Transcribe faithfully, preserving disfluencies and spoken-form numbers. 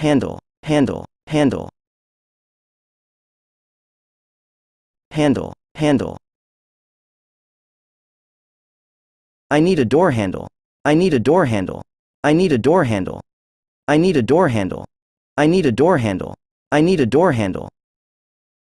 handle, handle, handle, handle, handle. I need a door handle. I need a door handle. I need a door handle. I need a door handle. I need a door handle. I need a door handle.